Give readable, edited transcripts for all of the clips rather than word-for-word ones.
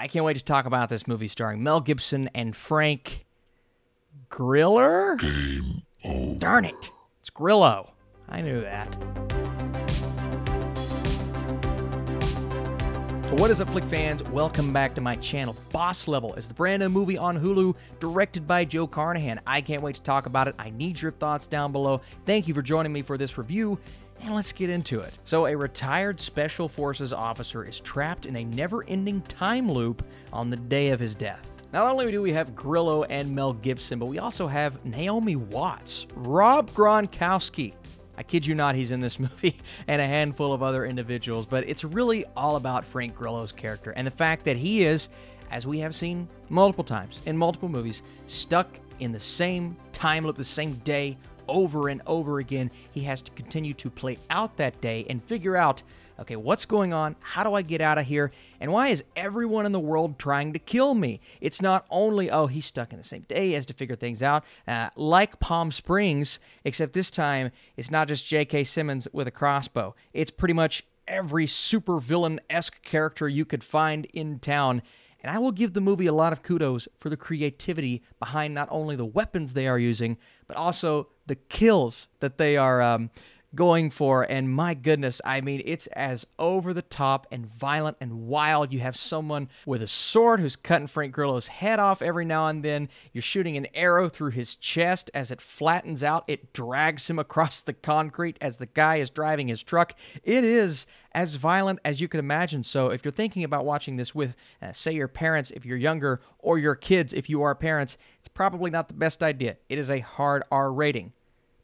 I can't wait to talk about this movie starring Mel Gibson and Frank Grillo. Game over. Darn it. It's Grillo. I knew that. What is up, Flick fans? Welcome back to my channel. Boss Level is the brand new movie on Hulu, directed by Joe Carnahan. I can't wait to talk about it. I need your thoughts down below. Thank you for joining me for this review, and let's get into it. So, a retired Special Forces officer is trapped in a never-ending time loop on the day of his death. Not only do we have Grillo and Mel Gibson, but we also have Naomi Watts, Rob Gronkowski, I kid you not, he's in this movie, and a handful of other individuals, but it's really all about Frank Grillo's character and the fact that he is, as we have seen multiple times in multiple movies, stuck in the same time loop, the same day, over and over again. He has to continue to play out that day and figure out, okay, what's going on? How do I get out of here? And why is everyone in the world trying to kill me? It's not only, oh, he's stuck in the same day, he has to figure things out, like Palm Springs, except this time it's not just JK Simmons with a crossbow. It's pretty much every super villain-esque character you could find in town. And I will give the movie a lot of kudos for the creativity behind not only the weapons they are using, but also the kills that they are going for. And my goodness, I mean, it's as over the top and violent and wild. You have someone with a sword who's cutting Frank Grillo's head off every now and then. You're shooting an arrow through his chest. As it flattens out, it drags him across the concrete as the guy is driving his truck. It is as violent as you could imagine. So if you're thinking about watching this with, say, your parents, if you're younger, or your kids, if you are parents, it's probably not the best idea. It is a hard R rating.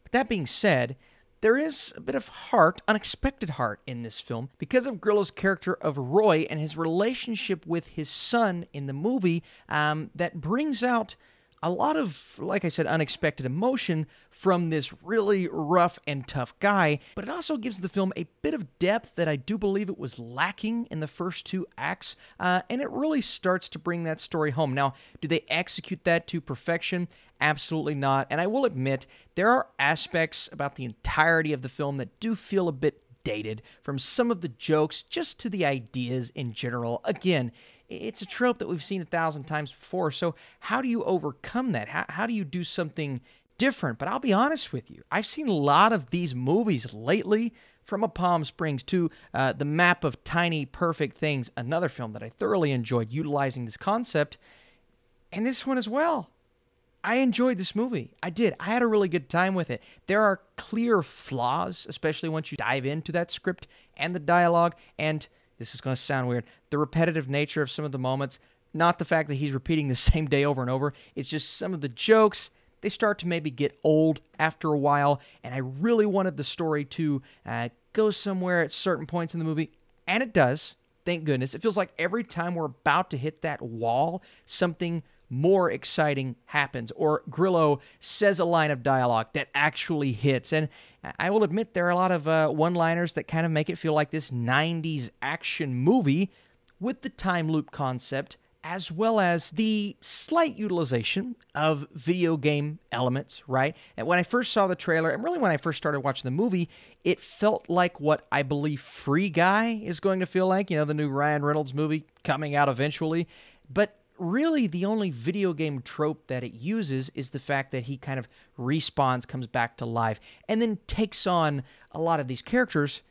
But that being said, there is a bit of heart, unexpected heart, in this film because of Grillo's character of Roy and his relationship with his son in the movie, that brings out a lot of, like I said, unexpected emotion from this really rough and tough guy. But it also gives the film a bit of depth that I do believe it was lacking in the first two acts, and it really starts to bring that story home. Now, do they execute that to perfection? Absolutely not. And I will admit, there are aspects about the entirety of the film that do feel a bit dated, from some of the jokes just to the ideas in general. Again, it's a trope that we've seen 1,000 times before, so how do you overcome that? How do you do something different? But I'll be honest with you, I've seen a lot of these movies lately, from A Palm Springs to The Map of Tiny Perfect Things, another film that I thoroughly enjoyed utilizing this concept, and this one as well. I enjoyed this movie. I did. I had a really good time with it. There are clear flaws, especially once you dive into that script and the dialogue, and this is going to sound weird, the repetitive nature of some of the moments, not the fact that he's repeating the same day over and over. It's just some of the jokes, they start to maybe get old after a while, and I really wanted the story to go somewhere at certain points in the movie, and it does. Thank goodness. It feels like every time we're about to hit that wall, something more exciting happens, or Grillo says a line of dialogue that actually hits. And I will admit, there are a lot of one-liners that kind of make it feel like this 90s action movie with the time loop concept, as well as the slight utilization of video game elements, right? And when I first saw the trailer, and really when I first started watching the movie, it felt like what I believe Free Guy is going to feel like, you know, the new Ryan Reynolds movie coming out eventually. But really, the only video game trope that it uses is the fact that he kind of respawns, comes back to life, and then takes on a lot of these characters,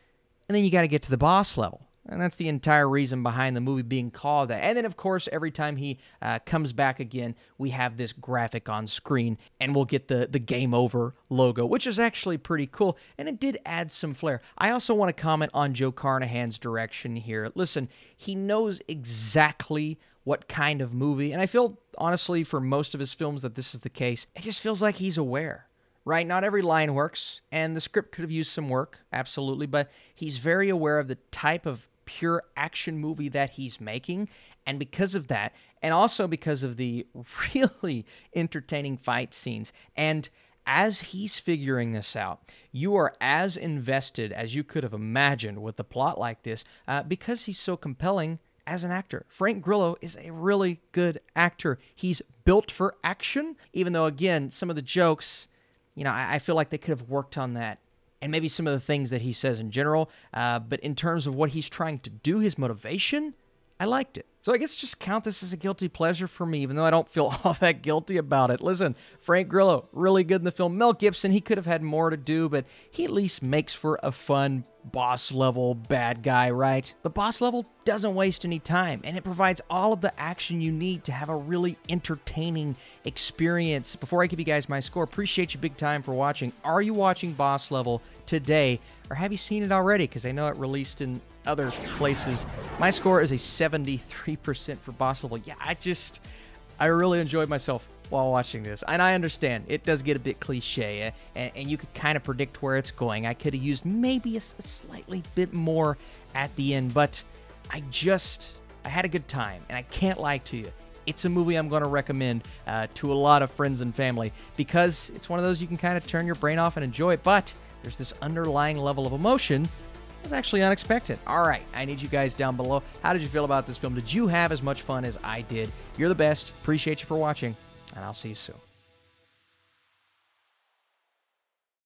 and then you got to get to the boss level. And that's the entire reason behind the movie being called that. And then, of course, every time he comes back again, we have this graphic on screen, and we'll get the Game Over logo, which is actually pretty cool, and it did add some flair. I also want to comment on Joe Carnahan's direction here. Listen, he knows exactly what kind of movie, and I feel, honestly, for most of his films that this is the case. It just feels like he's aware, right? Not every line works, and the script could have used some work, absolutely, but he's very aware of the type of pure action movie that he's making, and because of that, and also because of the really entertaining fight scenes, and as he's figuring this out, you are as invested as you could have imagined with a plot like this, because he's so compelling as an actor. Frank Grillo is a really good actor. He's built for action, even though, again, some of the jokes, you know, I feel like they could have worked on that, and maybe some of the things that he says in general, but in terms of what he's trying to do, his motivation, I liked it. So I guess just count this as a guilty pleasure for me, even though I don't feel all that guilty about it. Listen, Frank Grillo, really good in the film. Mel Gibson, he could have had more to do, but he at least makes for a fun boss level bad guy, right? The boss level doesn't waste any time, and it provides all of the action you need to have a really entertaining experience. Before I give you guys my score, appreciate you big time for watching. Are you watching Boss Level today, or have you seen it already? Because I know it released in other places. My score is a 73% for Boss Level. Yeah, I really enjoyed myself while watching this, and I understand it does get a bit cliche, and you could kind of predict where it's going. I could have used maybe a slightly bit more at the end, but I had a good time, and I can't lie to you. It's a movie I'm going to recommend to a lot of friends and family, because it's one of those you can kind of turn your brain off and enjoy it, but there's this underlying level of emotion was actually unexpected. All right, I need you guys down below. How did you feel about this film? Did you have as much fun as I did? You're the best. Appreciate you for watching, and I'll see you soon.